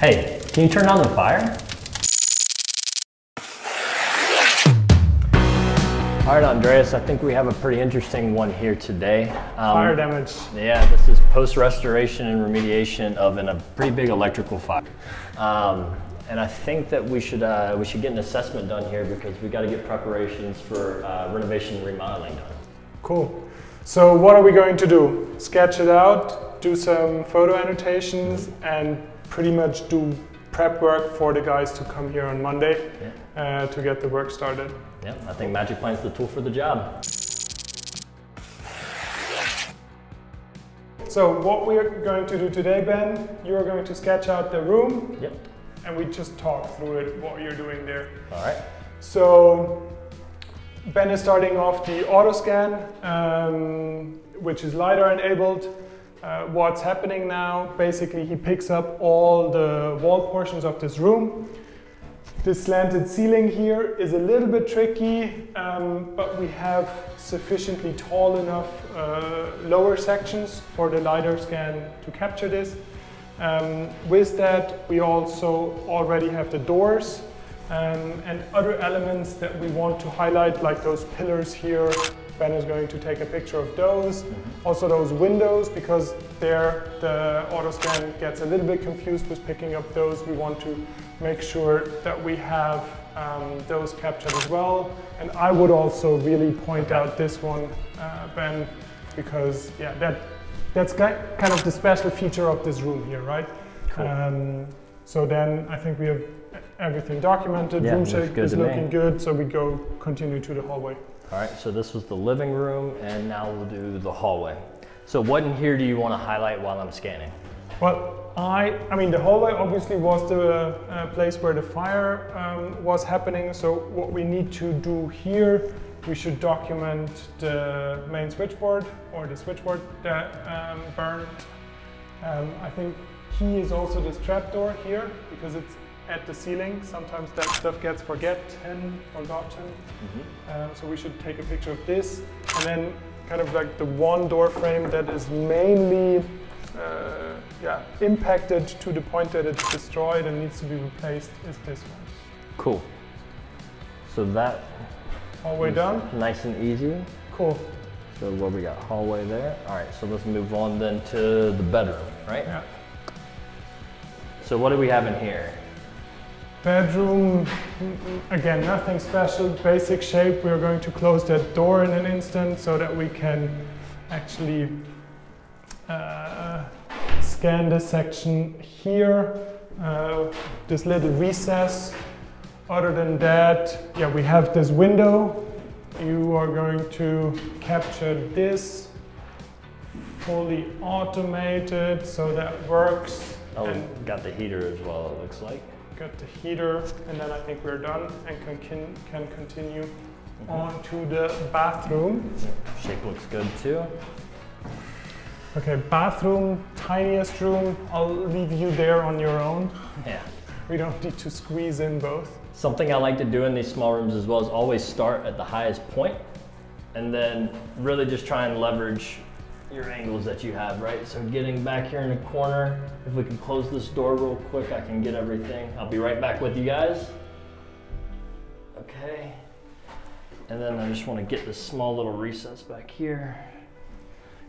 Hey, can you turn on the fire? All right, Andreas, I think we have a pretty interesting one here today. Fire damage. Yeah, this is post-restoration and remediation of a pretty big electrical fire. And I think that we should get an assessment done here because we got to get preparations for renovation and remodeling done. Cool. So what are we going to do? Sketch it out, do some photo annotations, and pretty much do prep work for the guys to come here on Monday to get the work started. Yeah, I think magicplan's the tool for the job. So what we're going to do today, Ben, you are going to sketch out the room. Yep. And we just talk through it, what you're doing there. All right. So Ben is starting off the auto scan, which is LiDAR enabled. What's happening now, basically he picks up all the wall portions of this room. This slanted ceiling here is a little bit tricky, but we have sufficiently tall enough lower sections for the LiDAR scan to capture this. With that, we also already have the doors and other elements that we want to highlight, like those pillars here. Ben is going to take a picture of those. Also those windows, because there the auto scan gets a little bit confused with picking up those. We want to make sure that we have those captured as well. And I would also really point out this one, Ben, because yeah, that's kind of the special feature of this room here, right? Cool. So then I think we have everything documented. Yeah, room shape is looking good, so we go continue to the hallway. All right, so this was the living room, and now we'll do the hallway. So what in here do you want to highlight while I'm scanning? Well, I mean, the hallway obviously was the place where the fire was happening, so what we need to do here, we should document the main switchboard, or the switchboard that burned. I think key is also this trapdoor here, because it's at the ceiling. Sometimes that stuff gets forgotten. So we should take a picture of this. And then kind of like the one door frame that is mainly impacted to the point that it's destroyed and needs to be replaced is this one. Cool. So that... Hallway done. Nice and easy. Cool. So what we got, hallway there. All right, so let's move on then to the bedroom, right? Yeah. So what do we have in here? Bedroom, again, nothing special, basic shape. We're going to close that door in an instant so that we can actually scan this section here, this little recess. Other than that, yeah, we have this window. You are going to capture this, fully automated, so that works. Oh, and got the heater as well, it looks like. Got the heater, and then I think we're done and can continue on to the bathroom. Shape looks good too. Okay, bathroom, tiniest room. I'll leave you there on your own. Yeah. We don't need to squeeze in both. Something I like to do in these small rooms as well is always start at the highest point and then really just try and leverage your angles that you have, right? So getting back here in the corner, if we can close this door real quick, I can get everything. I'll be right back with you guys. Okay. And then I just want to get this small little recess back here.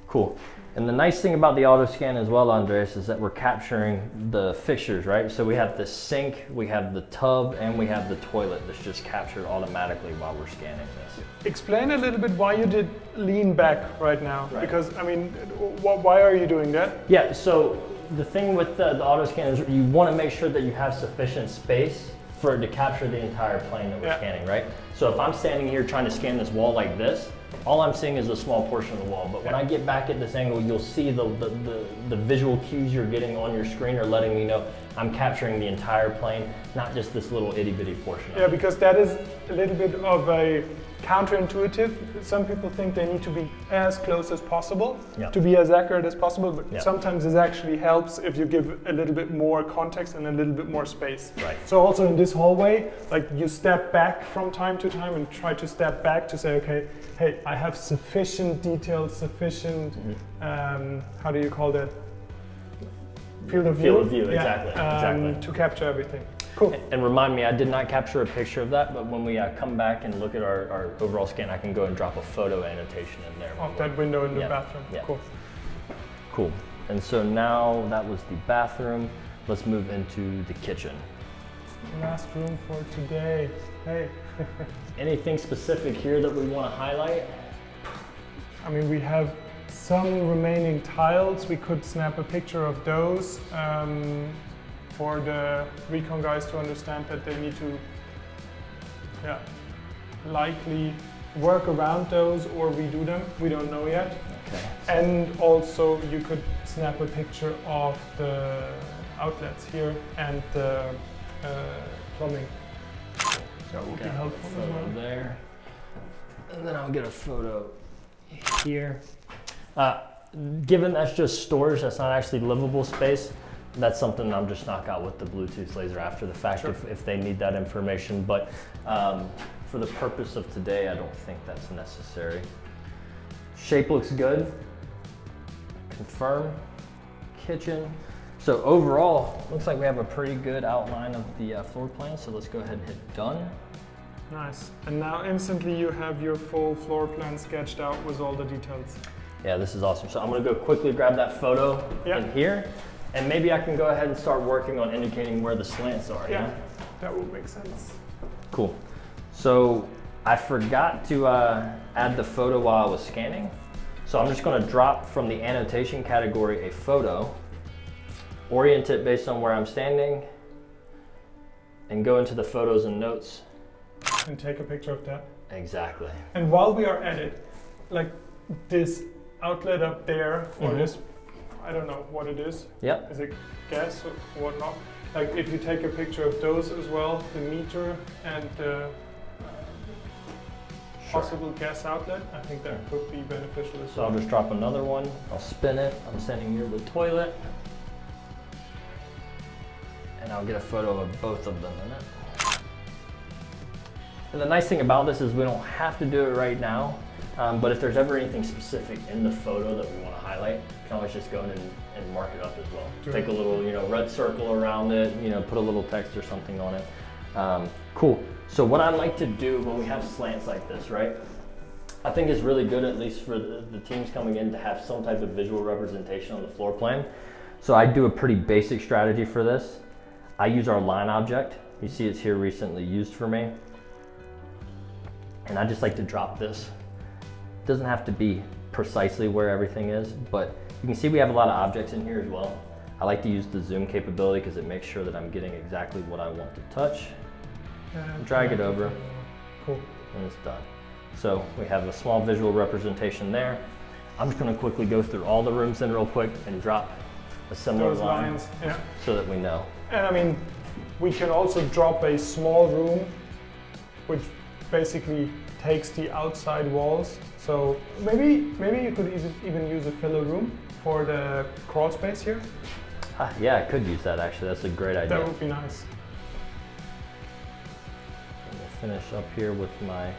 Cool. And the nice thing about the auto scan as well, Andreas, is that we're capturing the fixtures, right? So we have the sink, we have the tub, and we have the toilet that's just captured automatically while we're scanning this. Explain a little bit why you did lean back right now, right? Because, I mean, why are you doing that? Yeah, so the thing with the auto scan is you want to make sure that you have sufficient space for it to capture the entire plane that we're scanning, right? So if I'm standing here trying to scan this wall like this, all I'm seeing is a small portion of the wall, but when I get back at this angle, you'll see the visual cues you're getting on your screen are letting me know I'm capturing the entire plane, not just this little itty-bitty portion. Yeah, because that is a little bit of a counterintuitive. Some people think they need to be as close as possible to be as accurate as possible, but sometimes this actually helps if you give a little bit more context and a little bit more space. Right. So also in this hallway, like you step back from time to time and try to step back to say, okay, hey, I have sufficient detail, sufficient, how do you call that? field of view. Field of view, exactly. Exactly. To capture everything. Cool. And remind me, I did not capture a picture of that, but when we come back and look at our overall scan, I can go and drop a photo annotation in there. Off that window in the bathroom. Yeah. Cool. Cool. And so now that was the bathroom. Let's move into the kitchen. Last room for today. Hey. Anything specific here that we want to highlight? I mean, we have some remaining tiles. We could snap a picture of those for the recon guys to understand that they need to likely work around those or redo them. We don't know yet. Okay. And also you could snap a picture of the outlets here and the plumbing. That would be helpful. A photo there. And then I'll get a photo here. Given that's just storage, that's not actually livable space, that's something I'm just knock out with the Bluetooth laser after the fact if they need that information. But for the purpose of today, I don't think that's necessary. Shape looks good. Confirm. Kitchen. So overall, looks like we have a pretty good outline of the floor plan. So let's go ahead and hit done. Nice. And now instantly you have your full floor plan sketched out with all the details. Yeah, this is awesome. So I'm going to go quickly grab that photo in here, and maybe I can go ahead and start working on indicating where the slants are. Yeah, that would make sense. Cool. So I forgot to add the photo while I was scanning. So I'm just going to drop from the annotation category a photo, orient it based on where I'm standing, and go into the photos and notes. And take a picture of that. Exactly. And while we are at it, like this outlet up there, or this, I don't know what it is. Yep. Is it gas or whatnot? Like if you take a picture of those as well, the meter and the possible gas outlet, I think that could be beneficial as well. So I'll just drop another one. I'll spin it. I'm standing near the toilet. And I'll get a photo of both of them in it. And the nice thing about this is we don't have to do it right now, but if there's ever anything specific in the photo that we want to highlight, you can always just go in and mark it up as well. Sure. Take a little, red circle around it, put a little text or something on it. Cool. So what I like to do when we have slants like this, right? I think it's really good, at least for the teams coming in, to have some type of visual representation on the floor plan. So I do a pretty basic strategy for this. I use our line object. You see it's here recently used for me. And I just like to drop this. It doesn't have to be precisely where everything is, but you can see we have a lot of objects in here as well. I like to use the zoom capability because it makes sure that I'm getting exactly what I want to touch. Drag it over. Cool. And it's done. So we have a small visual representation there. I'm just going to quickly go through all the rooms then real quick and drop a similar line so that we know. And I mean, we can also drop a small room, which basically takes the outside walls. So maybe you could even use a filler room for the crawl space here. Yeah, I could use that actually. That's a great idea. That would be nice. I'm gonna finish up here with my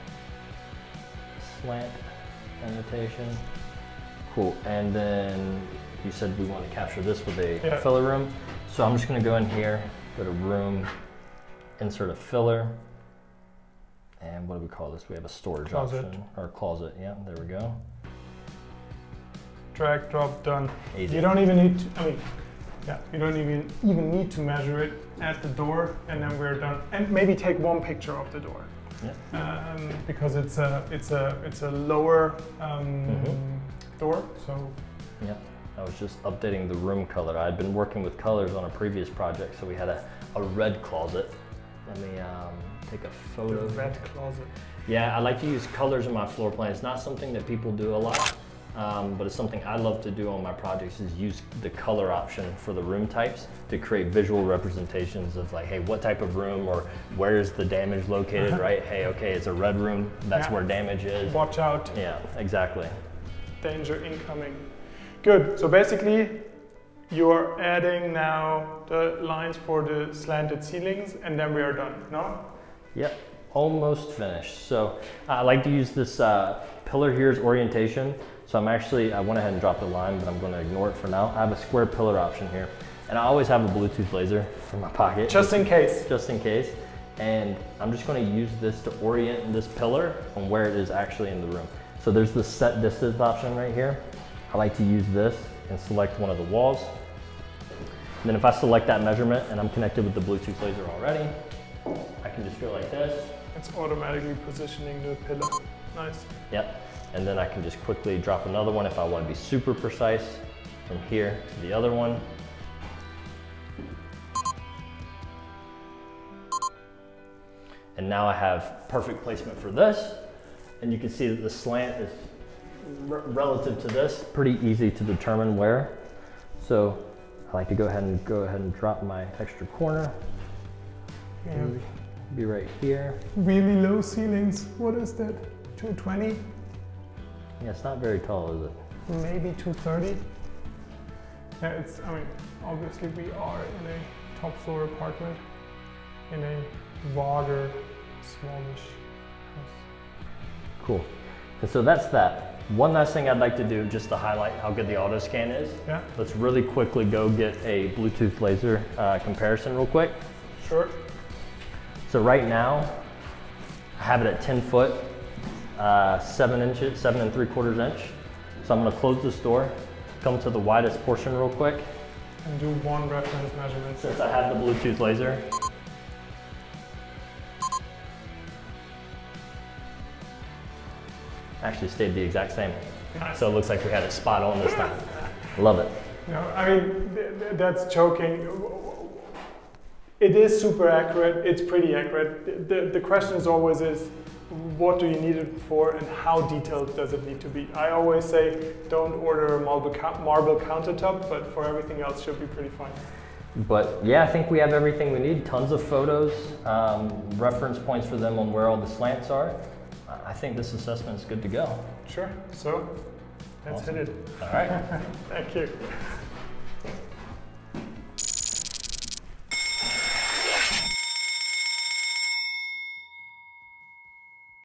slant annotation. Cool. And then you said we want to capture this with a filler room. So I'm just gonna go in here, go to room, insert a filler. And what do we call this? We have a storage option, or closet. Yeah, there we go. Drag, drop, done. Easy. You don't even need to, you don't even need to measure it at the door, and then we're done. And maybe take one picture of the door, because it's a lower door. So yeah, I was just updating the room color. I'd been working with colors on a previous project, so we had a red closet. Let me take a photo. The red closet. Yeah, I like to use colors in my floor plan. It's not something that people do a lot, but it's something I love to do on my projects is use the color option for the room types to create visual representations of like, hey, what type of room or where is the damage located, right? Hey, okay, it's a red room. That's where damage is. Watch out. Yeah, exactly. Danger incoming. Good. So basically, you are adding now the lines for the slanted ceilings, and then we are done, no? Yep, almost finished. So I like to use this pillar here's orientation. So I went ahead and dropped a line, but I'm gonna ignore it for now. I have a square pillar option here. And I always have a Bluetooth laser in my pocket. Just in case. Just in case. And I'm just gonna use this to orient this pillar on where it is actually in the room. So there's the set distance option right here. I like to use this and select one of the walls. And then if I select that measurement and I'm connected with the Bluetooth laser already, I can just go like this. It's automatically positioning the pillar. Nice. Yep. And then I can just quickly drop another one if I want to be super precise from here to the other one. And now I have perfect placement for this. And you can see that the slant is relative to this. Pretty easy to determine where. So I like to go ahead and drop my extra corner. And be right here. Really low ceilings. What is that? 220? Yeah, it's not very tall, is it? Maybe 230. Yeah, it's, I mean, obviously we are in a top floor apartment in a rather smallish house. Cool. And so that's that. One last thing I'd like to do just to highlight how good the auto scan is. Yeah. Let's really quickly go get a Bluetooth laser comparison real quick. Sure. So right now, I have it at 10 foot, 7 and 3/4 inch. So I'm gonna close this door, come to the widest portion real quick. And do one reference measurement. Since I have the Bluetooth laser. Actually stayed the exact same. Nice. So it looks like we had it spot on this time. Love it. No, I mean, that's joking. It is super accurate, it's pretty accurate. The question is always is, what do you need it for and how detailed does it need to be? I always say, don't order a marble countertop, but for everything else should be pretty fine. But yeah, I think we have everything we need. Tons of photos, reference points for them on where all the slants are. I think this assessment is good to go. Sure, so let's hit it. All right. Thank you.